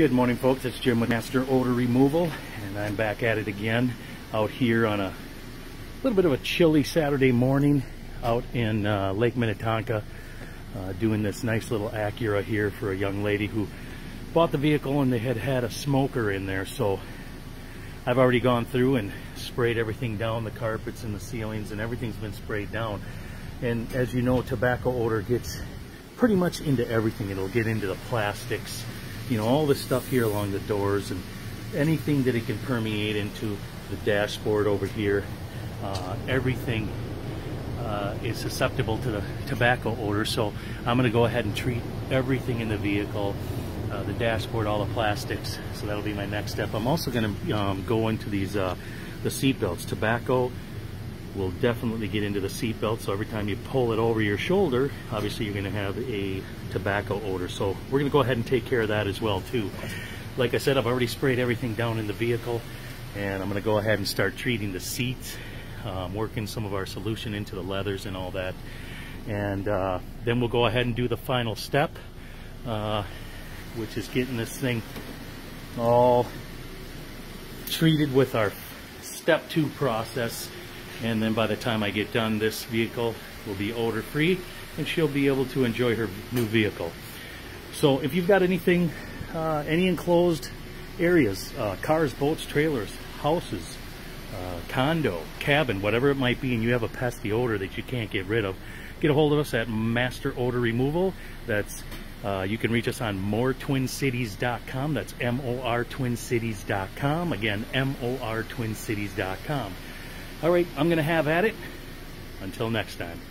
Good morning, folks. It's Jim with Master Odor Removal, and I'm back at it again out here on a little bit of a chilly Saturday morning out in Lake Minnetonka, doing this nice little Acura here for a young lady who bought the vehicle and they had a smoker in there. So I've already gone through and sprayed everything down, the carpets and the ceilings, and everything's been sprayed down. And as you know, tobacco odor gets pretty much into everything. It'll get into the plastics, you know, all this stuff here along the doors and anything that it can permeate into, the dashboard over here. Everything is susceptible to the tobacco odor, so I'm going to go ahead and treat everything in the vehicle, the dashboard, all the plastics. So that'll be my next step. I'm also going to go into these the seat belts. Tobacco will definitely get into the seat belt, so every time you pull it over your shoulder, obviously you're going to have a tobacco odor. So we're going to go ahead and take care of that as well too. Like I said, I've already sprayed everything down in the vehicle, and I'm going to go ahead and start treating the seats, working some of our solution into the leathers and all that, and then we'll go ahead and do the final step, which is getting this thing all treated with our step 2 process. And then by the time I get done, this vehicle will be odor free and she'll be able to enjoy her new vehicle. So if you've got anything, any enclosed areas, cars, boats, trailers, houses, condo, cabin, whatever it might be, and you have a pesky odor that you can't get rid of, get a hold of us at Master Odor Removal. That's you can reach us on MoreTwinCities.com. That's MoreTwinCities.com. Again, MoreTwinCities.com. All right, I'm going to have at it. Until next time.